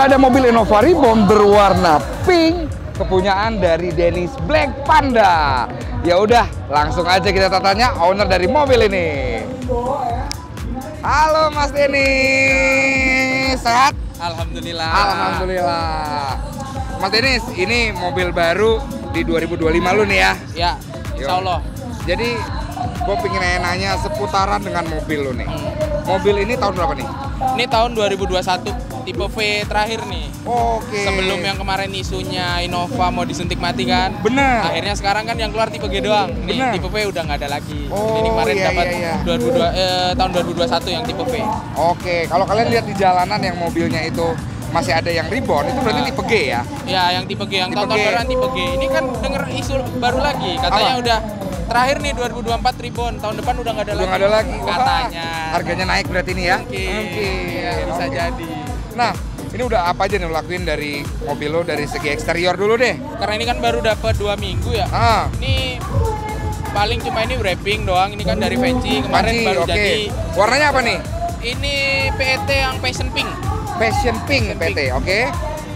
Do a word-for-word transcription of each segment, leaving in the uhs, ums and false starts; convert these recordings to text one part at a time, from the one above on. juga ada mobil Innova Reborn berwarna pink kepunyaan dari Dennis Black Panda. Ya udah, langsung aja kita tanya owner dari mobil ini. Halo Mas Dennis, sehat? Alhamdulillah. Alhamdulillah. Mas Dennis, ini mobil baru di dua ribu dua puluh lima lu nih ya? Ya, insya Allah. Jadi gue pengen nanya seputaran dengan mobil lu nih. hmm. Mobil ini tahun berapa nih? Ini tahun dua ribu dua puluh satu, tipe V terakhir nih. Oke. Sebelum yang kemarin isunya Innova mau disuntik mati kan? Bener. Akhirnya sekarang kan yang keluar tipe G doang. Nih, tipe V udah nggak ada lagi. Oh, ini kemarin iya, dapat iya, iya. dua ribu dua, eh, tahun dua ribu dua puluh satu yang tipe V. Oke, kalau kalian lihat di jalanan yang mobilnya itu masih ada yang Reborn, itu berarti nah, tipe G ya? Ya, yang tipe G, yang tahun-tahun baruan tipe G. Ini kan denger isu baru lagi, katanya apa? Udah terakhir nih dua ribu dua puluh empat Tribon, tahun depan udah nggak ada, udah lagi. Ada lagi katanya. Wah, harganya naik berarti ini ya? Mungkin, mungkin. Ya, bisa mungkin. Jadi. Nah, ini udah apa aja nih lo lakuin dari mobil lo dari segi eksterior dulu deh? Karena ini kan baru dapat dua minggu ya. Ah. Ini paling cuma ini wrapping doang. Ini kan dari Venci kemarin Venci, baru okay. Jadi. Warnanya apa nih? Ini P E T yang Passion Pink. Passion Pink P E T, oke. Okay.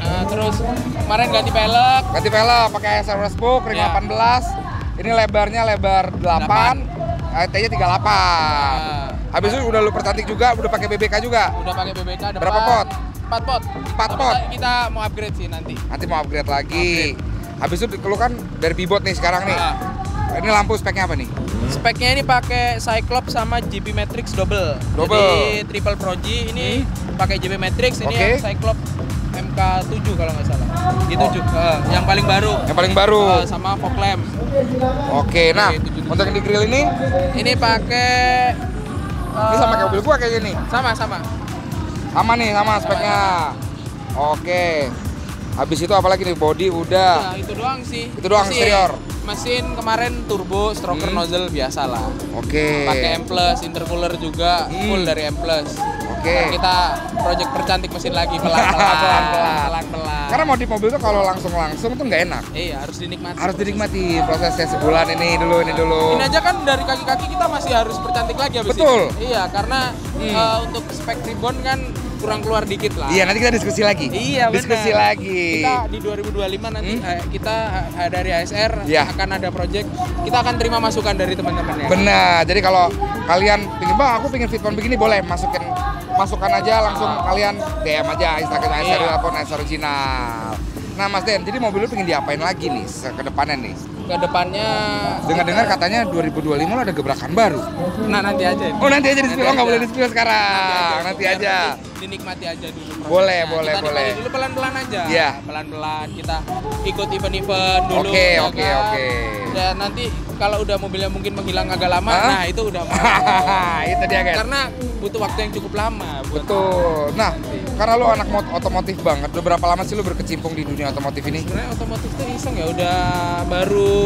Nah, terus kemarin ganti pelek. Ganti pelek pakai S S R book ring ya. delapan belas. Ini lebarnya lebar delapan, T-nya tiga puluh delapan. Nah, habis itu udah lu percantik juga, udah pakai B B K juga. Udah pakai B B K depan. Berapa pot? empat pot. empat pot. Kita mau upgrade sih nanti. Nanti mau upgrade lagi. Upgrade. Habis itu lu kan dari Bibot nih sekarang nih. Nah. Ini lampu speknya apa nih? Speknya ini pakai Cyclops sama J B Matrix double. double. Jadi triple Pro G ini hmm. pakai J B Matrix, ini okay. Yang Cyclops M K tujuh kalau nggak salah. G tujuh, oh. uh, yang paling baru. Yang paling baru. Uh, sama fog lamp. Oke, okay, nah G tujuh. Untuk yang di grill ini? Ini pakai... Uh, ini sama kayak mobil gua kayaknya nih? Sama, sama. Sama nih, sama speknya. Oke. Okay. Habis itu apalagi nih, body udah. Nah, itu doang sih. Itu doang eksterior. Mesin kemarin turbo, stroker, hmm. nozzle biasa lah. Oke. Okay. Pakai M plus, intercooler juga hmm. full dari M plus. Oke. Okay. Kita project percantik mesin lagi pelan-pelan. Pelan-pelan. Karena modif mobil tuh kalau langsung-langsung tuh nggak enak. Iya, harus dinikmati. Harus dinikmati prosesnya sebulan ini dulu, ini dulu. Ini aja kan dari kaki-kaki kita masih harus percantik lagi habis ini. Betul. Iya, karena hmm. uh, untuk spek Tribon kan kurang keluar dikit lah. Iya, nanti kita diskusi lagi. Iya, benar. Diskusi lagi. Kita di dua ribu dua puluh lima nanti hmm? kita dari H S R ya. Akan ada project. Kita akan terima masukan dari teman-teman ya. Benar. Jadi kalau kalian pengin, "Bang, aku pengin Fitbon begini," boleh masukin masukan aja langsung oh. Kalian D M aja Instagram H S R iya. Atau H S R original. Nah, Mas Den, jadi mobil lu pengin diapain lagi nih ke depannya nih? Ke depannya dengar-dengar katanya dua ribu dua puluh lima lo ada gebrakan baru. Nah, nanti aja. Ini. Oh, nanti aja di spill, enggak boleh di spill sekarang. Nanti aja. Nanti aja. Dinikmati aja dulu. Boleh, nah, boleh, kita boleh. Dulu pelan-pelan aja. Iya. Pelan-pelan kita ikut event-event dulu. Oke, oke, oke. Dan nanti kalau udah mobilnya mungkin menghilang agak lama, huh? Nah itu udah mau. Itu dia, guys. Karena butuh waktu yang cukup lama. Betul. Nah, karena lu anak otomotif banget, udah berapa lama sih lu berkecimpung di dunia otomotif ini? Sebenarnya otomotif tuh iseng ya, udah baru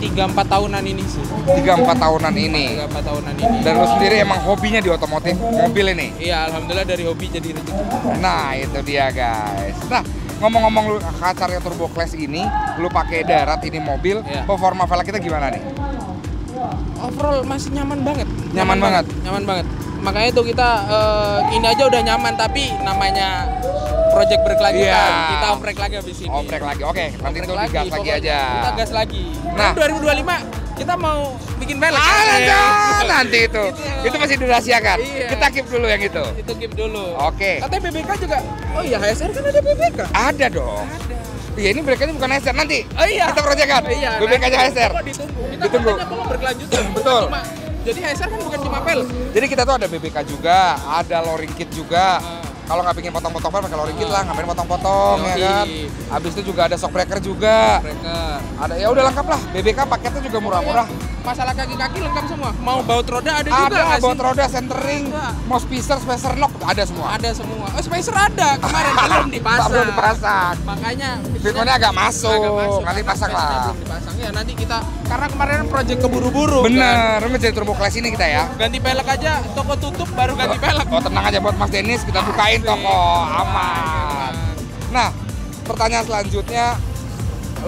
tiga empat tahunan ini sih. tiga empat tahunan ini. tiga empat tahunan ini. Dan lu sendiri emang hobinya di otomotif mobil ini? Iya, alhamdulillah dari hobi jadi rezeki. Nah, itu dia, guys. Nah, ngomong-ngomong lu kacarnya turbo class ini, lu pakai darat ini mobil, yeah. Performa velg kita gimana nih? Overall masih nyaman banget. Nyaman, nyaman banget. banget. Nyaman banget. Makanya itu kita uh, ini aja udah nyaman, tapi namanya project berkelanjutan. Yeah. Kita oprek lagi habis ini. Oprek lagi. Oke, okay. Nanti itu digas lagi, lagi aja. Kita gas lagi. Nah, nah dua ribu dua puluh lima kita mau bikin velg. Ah, kan? Nanti itu. Itu, itu masih dirahasiakan. Iya. Kita keep dulu yang itu. Itu keep dulu. Oke. Okay. Katanya B B K juga. Oh iya, H S R kan ada B B K. Ada dong. Ada. Iya, ini breakannya bukan H S R nanti. Oh iya. Kita proyekkan. Oh, iya. B B K-nya H S R. Ditunggu. Kita ditunggu. Mau berkelanjutan. Betul. Cuma, jadi H S R kan bukan cuma velg. Jadi kita tuh ada B B K juga, ada lowering kit juga. Uh. Kalau nggak pingin potong-potong kan pakai lowering kit lah, ngapain potong-potong ya kan. Habis itu juga ada shock breaker juga. Breaker. Ada ya udah lengkap lah. B B K paketnya juga murah-murah. Masalah kaki-kaki lengkap semua. Mau baut roda ada, ada juga. Ada baut roda, centering, ada. Mau spacer, spacer knock ada semua. Ada semua. Oh, spacer ada kemarin belum dipasang. Belum dipasang. Makanya fitnya agak masuk. Agak masuk. Kali pasang lah. Belum dipasang. Ya nanti kita karena kemarin project keburu-buru. Bener, kan? Menjadi turbo class ini kita ya. Ganti pelek aja, toko tutup baru ganti pelek. Oh, tenang aja buat Mas Dennis, kita bukain toko aman. Nah, pertanyaan selanjutnya,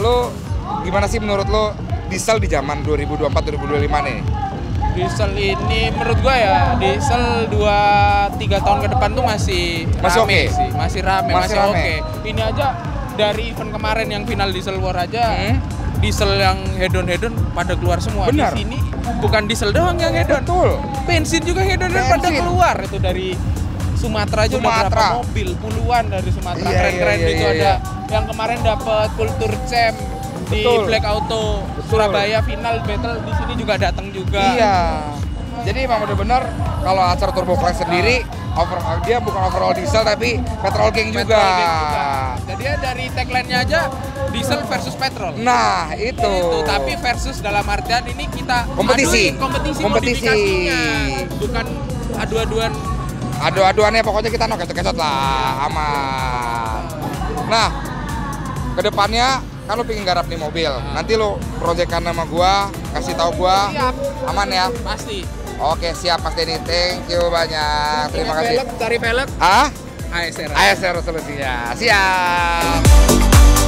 lu gimana sih menurut lu diesel di zaman dua ribu dua puluh empat dua ribu dua puluh lima nih? Diesel ini menurut gue ya, diesel dua tiga tahun ke depan tuh masih masih oke okay. sih, masih rame, masih, masih oke. Okay. Ini aja dari event kemarin yang final diesel war aja, hmm? diesel yang hedon-hedon pada keluar semua. Benar. Di sini bukan diesel doang yang hedon. Betul. Bensin juga hedon-hedon pada keluar itu dari Sumatera aja Sumatera. Udah berapa mobil, puluhan dari Sumatera. Iya, keren-keren iya, iya, itu iya. ada. Yang kemarin dapat Kultur Champ di Betul. Black Auto Betul. Surabaya final battle di sini juga datang juga. Iya. Jadi memang benar-benar kalau acara turbo crank sendiri overall dia bukan overall diesel tapi petrol king juga. Petrol king juga. Jadi dari tagline-nya aja diesel versus petrol. Nah, itu. itu. Tapi versus dalam artian ini kita kompetisi, aduin, kompetisi, kompetisi modifikasinya. Bukan adu-aduan. Adu-aduannya pokoknya kita no kecot-kecot lah, aman. Nah, kedepannya kan lu pengen garap nih mobil, nanti lu proyekkan sama gua, kasih tahu gua, siap. Aman ya? Pasti. Oke siap Mas Denny, thank you banyak, terima kasih. Cari pelek, cari pelek. Ah? A S R. A S R solusinya, siap.